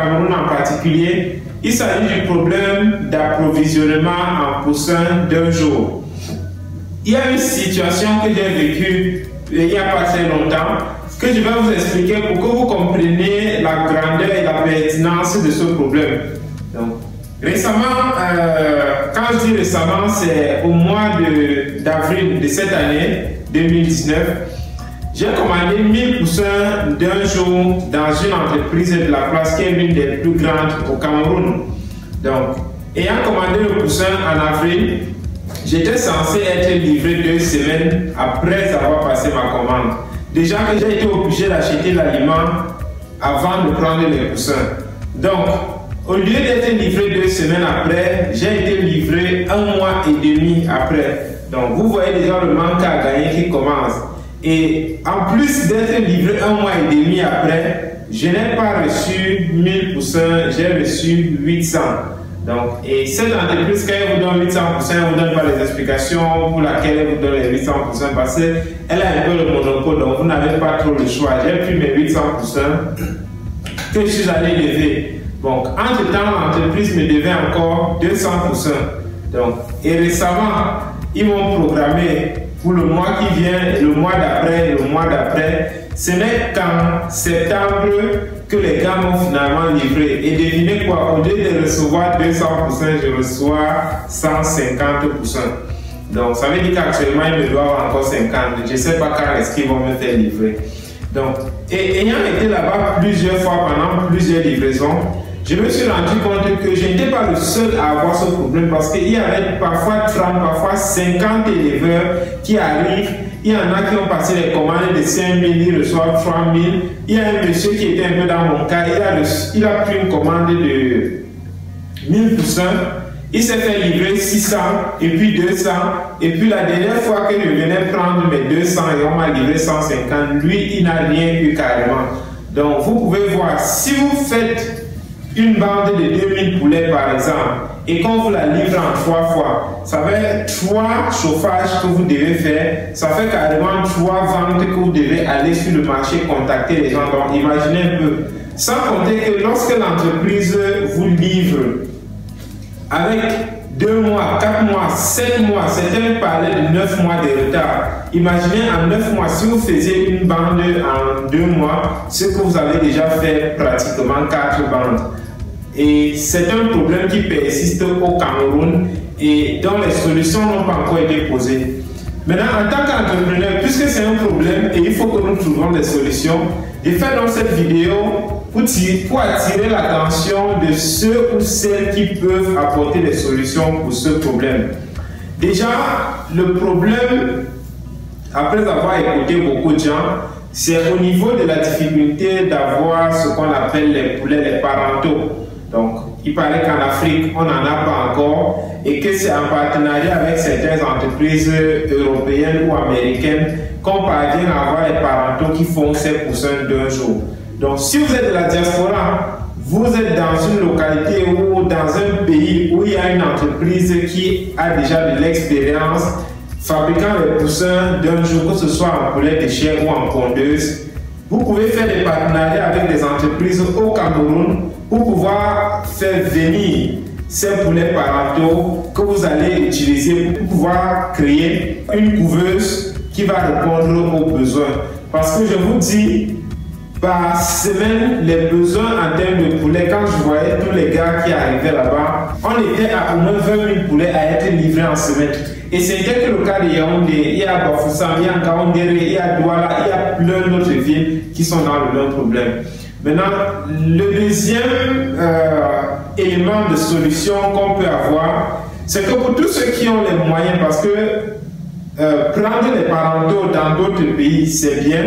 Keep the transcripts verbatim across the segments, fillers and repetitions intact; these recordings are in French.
Cameroun en particulier, il s'agit du problème d'approvisionnement en poussins d'un jour. Il y a une situation que j'ai vécue il n'y a pas très longtemps, que je vais vous expliquer pour que vous compreniez la grandeur et la pertinence de ce problème. Donc, récemment, euh, quand je dis récemment, c'est au mois d'avril de, de cette année, deux mille dix-neuf, j'ai commandé mille poussins d'un jour dans une entreprise de la place qui est l'une des plus grandes au Cameroun. Donc, ayant commandé le poussin en avril, j'étais censé être livré deux semaines après avoir passé ma commande. Déjà que j'ai été obligé d'acheter l'aliment avant de prendre les poussins. Donc, au lieu d'être livré deux semaines après, j'ai été livré un mois et demi après. Donc, vous voyez déjà le manque à gagner qui commence. Et en plus d'être livré un mois et demi après, je n'ai pas reçu mille poussins, j'ai reçu huit cents. Donc, et cette entreprise, quand elle vous donne huit cents, elle vous donne pas les explications pour laquelle elle vous donne les huit cents parce qu'elle a un peu le monopole, donc vous n'avez pas trop le choix. J'ai pris mes huit cents que je suis allé lever. Donc, entre-temps, l'entreprise me devait encore deux cents. Donc, et récemment, ils m'ont programmé pour le mois qui vient, le mois d'après, le mois d'après. Ce n'est qu'en septembre que les gars m'ont finalement livré. Et devinez quoi, au lieu de recevoir deux cents pour cent, je reçois cent cinquante pour cent. Donc ça veut dire qu'actuellement, ils me doivent encore cinquante pour cent. Je ne sais pas quand est-ce qu'ils vont me faire livrer. Donc, et, ayant été là-bas plusieurs fois pendant plusieurs livraisons, je me suis rendu compte que je n'étais pas le seul à avoir ce problème parce qu'il y avait parfois trente, parfois cinquante éleveurs qui arrivent. Il y en a qui ont passé les commandes de cinq mille, ils reçoivent trois mille. Il y a un monsieur qui était un peu dans mon cas, il a, reçu, il a pris une commande de mille poussins, il s'est fait livrer six cents, et puis deux cents. Et puis la dernière fois que je venais prendre mes deux cents et on m'a livré cent cinquante, lui, il n'a rien eu carrément. Donc vous pouvez voir, si vous faites une bande de deux mille poulets par exemple, et quand vous la livrez en trois fois, ça fait trois chauffages que vous devez faire, ça fait carrément trois ventes que vous devez aller sur le marché, contacter les gens. Donc imaginez un peu. Sans compter que lorsque l'entreprise vous livre avec deux mois, quatre mois, sept mois, certains parlaient de neuf mois de retard. Imaginez en neuf mois, si vous faisiez une bande en deux mois, ce que vous avez déjà fait pratiquement quatre bandes. Et c'est un problème qui persiste au Cameroun et dont les solutions n'ont pas encore été posées. Maintenant, en tant qu'entrepreneur, puisque c'est un problème et il faut que nous trouvions des solutions, j'ai fait dans cette vidéo pour, tirer, pour attirer l'attention de ceux ou celles qui peuvent apporter des solutions pour ce problème. Déjà, le problème, après avoir écouté beaucoup de gens, c'est au niveau de la difficulté d'avoir ce qu'on appelle les poulets, les parentaux. Donc, il paraît qu'en Afrique, on n'en a pas encore et que c'est en partenariat avec certaines entreprises européennes ou américaines qu'on parvient à avoir les parentaux qui font ces poussins d'un jour. Donc, si vous êtes de la diaspora, vous êtes dans une localité ou dans un pays où il y a une entreprise qui a déjà de l'expérience fabriquant les poussins d'un jour, que ce soit en poulet de chair ou en pondeuse. Vous pouvez faire des partenariats avec des entreprises au Cameroun pour pouvoir faire venir ces poulets parentaux que vous allez utiliser pour pouvoir créer une couveuse qui va répondre aux besoins. Parce que je vous dis, par semaine, les besoins en termes de poulets, quand je voyais tous les gars qui arrivaient là-bas, on était à au moins vingt mille poulets à être livrés en semaine. Et c'était que le cas de Yaoundé, il y a Bafoussam, il y a Gahonguerré, il y a Douala, il y a plein d'autres villes qui sont dans le même problème. Maintenant, le deuxième euh, élément de solution qu'on peut avoir, c'est que pour tous ceux qui ont les moyens, parce que euh, prendre les parentaux dans d'autres pays, c'est bien,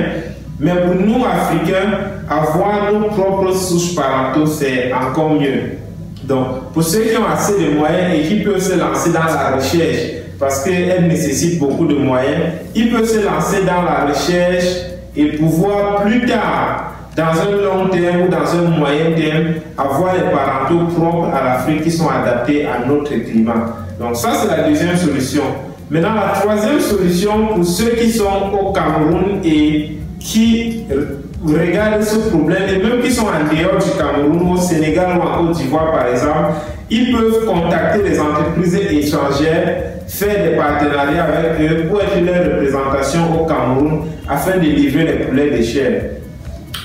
mais pour nous, Africains, avoir nos propres souches parentaux, c'est encore mieux. Donc, pour ceux qui ont assez de moyens et qui peuvent se lancer dans la recherche, parce qu'elle nécessite beaucoup de moyens, ils peuvent se lancer dans la recherche et pouvoir plus tard, dans un long terme ou dans un moyen terme, avoir les parentaux propres à l'Afrique qui sont adaptés à notre climat. Donc ça, c'est la deuxième solution. Maintenant, la troisième solution pour ceux qui sont au Cameroun et qui regardent ce problème, et même qui sont en dehors du Cameroun, au Sénégal ou en Côte d'Ivoire par exemple, ils peuvent contacter les entreprises étrangères, faire des partenariats avec eux pour être leur représentation au Cameroun afin de livrer les poulets de chair.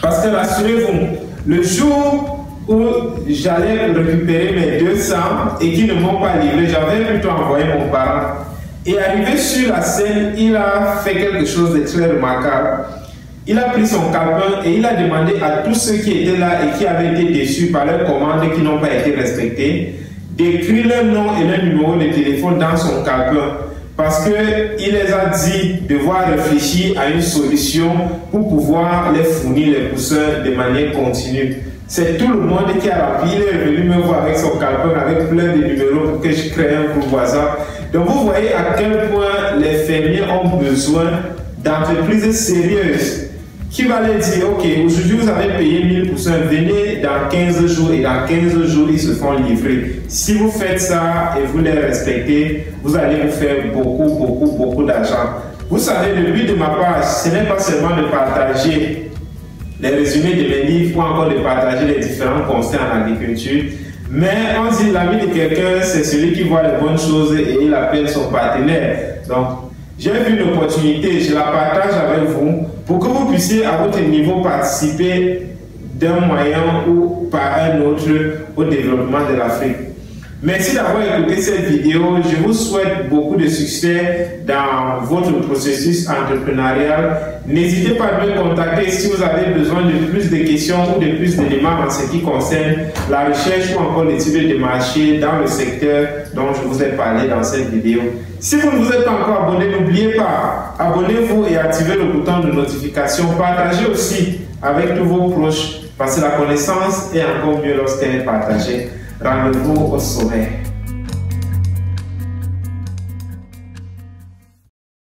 Parce que rassurez-vous, le jour où j'allais récupérer mes deux cents et qu'ils ne m'ont pas livré, j'avais plutôt envoyé mon parent. Et arrivé sur la scène, il a fait quelque chose de très remarquable. Il a pris son calepin et il a demandé à tous ceux qui étaient là et qui avaient été déçus par leurs commandes et qui n'ont pas été respectées d'écrire leur nom et leur numéro de téléphone dans son calepin, parce qu'il les a dit devoir réfléchir à une solution pour pouvoir les fournir les pousseurs de manière continue. C'est tout le monde qui a rappelé, il est venu me voir avec son calepin, avec plein de numéros pour que je crée un groupe WhatsApp. Donc vous voyez à quel point les fermiers ont besoin d'entreprises sérieuses qui va leur dire, ok, aujourd'hui vous avez payé mille pour cent, venez dans quinze jours et dans quinze jours ils se font livrer. Si vous faites ça et vous les respectez, vous allez vous faire beaucoup, beaucoup, beaucoup d'argent. Vous savez, le but de ma page, ce n'est pas seulement de partager les résumés de mes livres ou encore de partager les différents constats en agriculture, mais on dit l'ami de quelqu'un, c'est celui qui voit les bonnes choses et il appelle son partenaire. Donc, j'ai vu une opportunité, je la partage avec vous, pour que vous puissiez à votre niveau participer d'un moyen ou par un autre au développement de l'Afrique. Merci d'avoir écouté cette vidéo. Je vous souhaite beaucoup de succès dans votre processus entrepreneurial. N'hésitez pas à me contacter si vous avez besoin de plus de questions ou de plus d'éléments en ce qui concerne la recherche ou encore l'étude de marché dans le secteur dont je vous ai parlé dans cette vidéo. Si vous ne vous êtes pas encore abonné, n'oubliez pas, abonnez-vous et activez le bouton de notification. Partagez aussi avec tous vos proches parce que la connaissance est encore mieux lorsqu'elle est partagée. Rendez-vous au sommet.